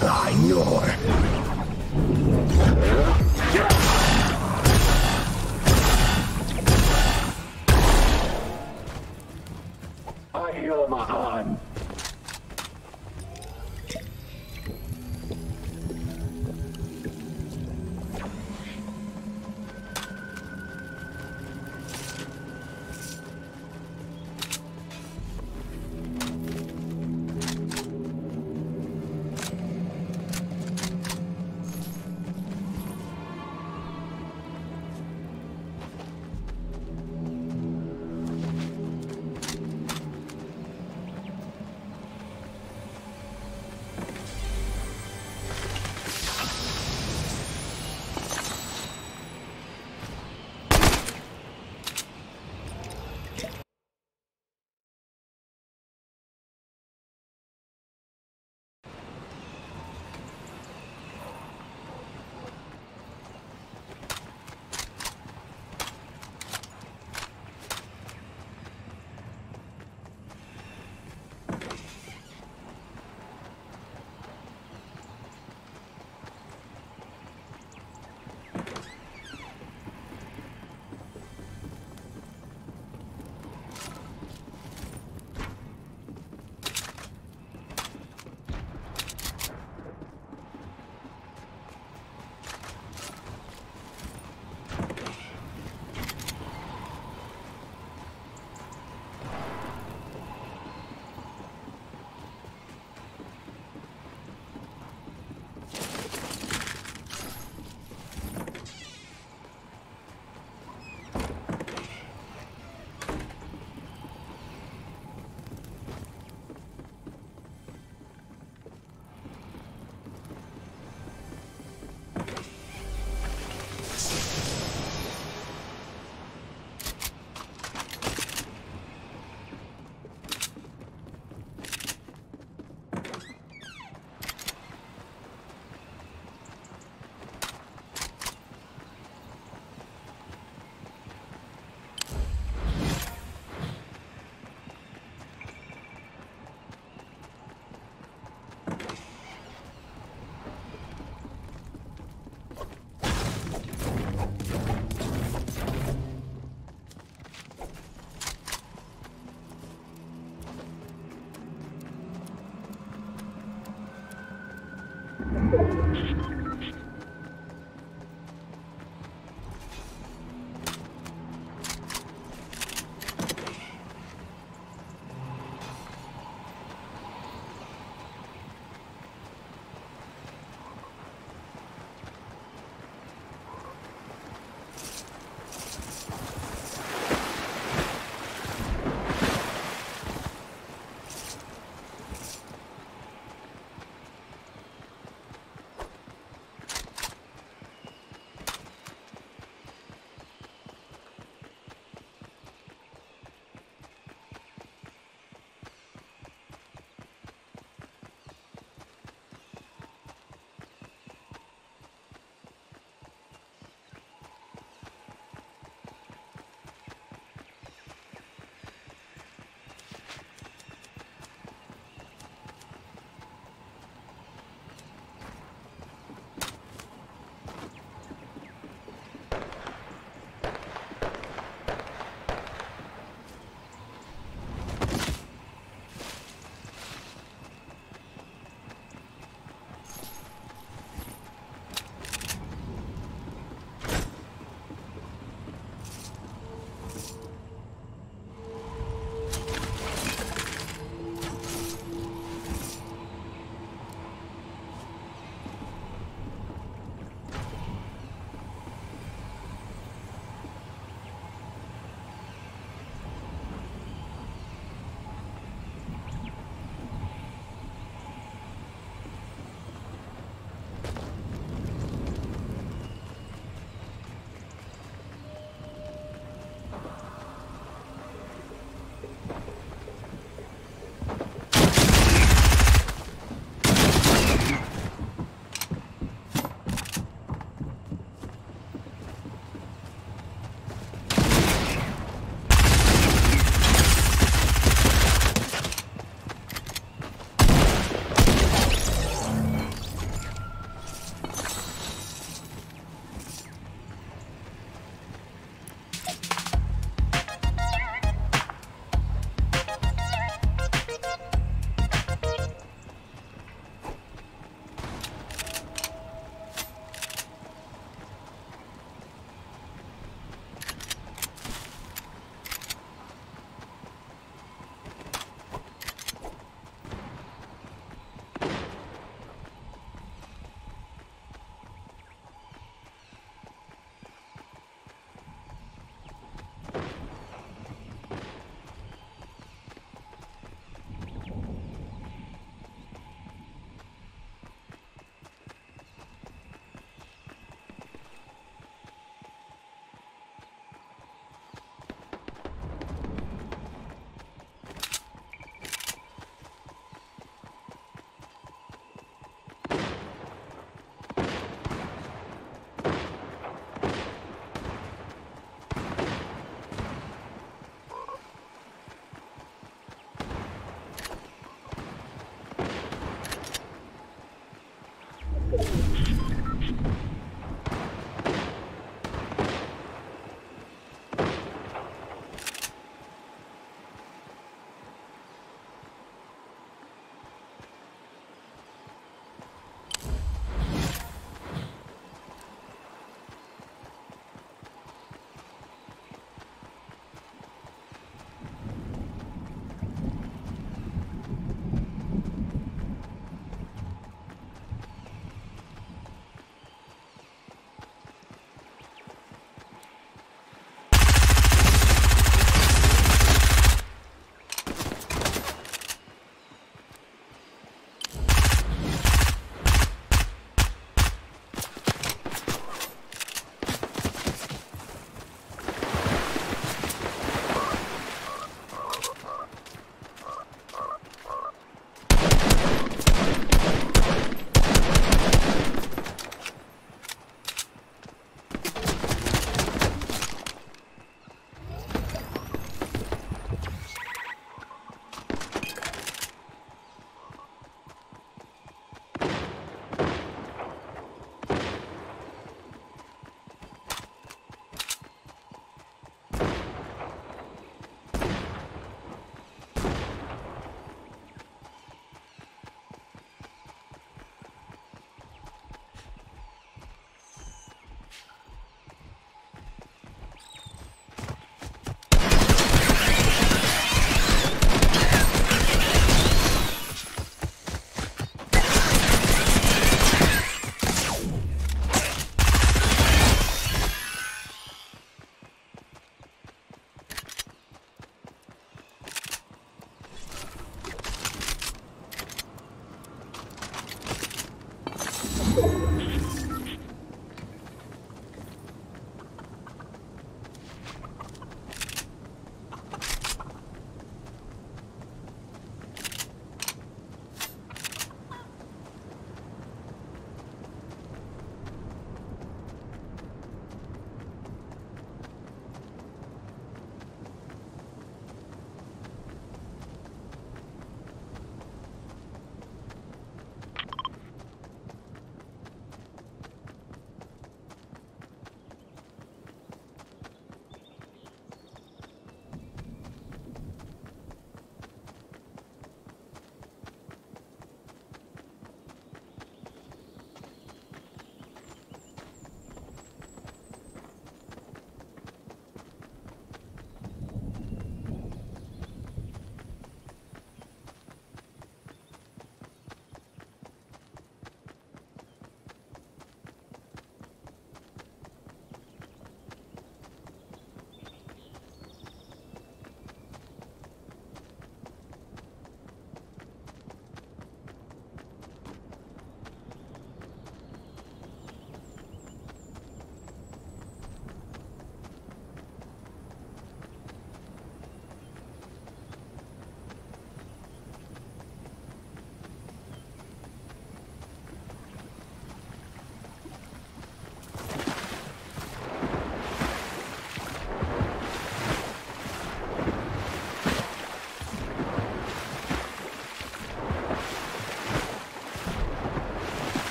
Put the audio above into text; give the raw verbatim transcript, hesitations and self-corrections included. I know her. I heal my arm.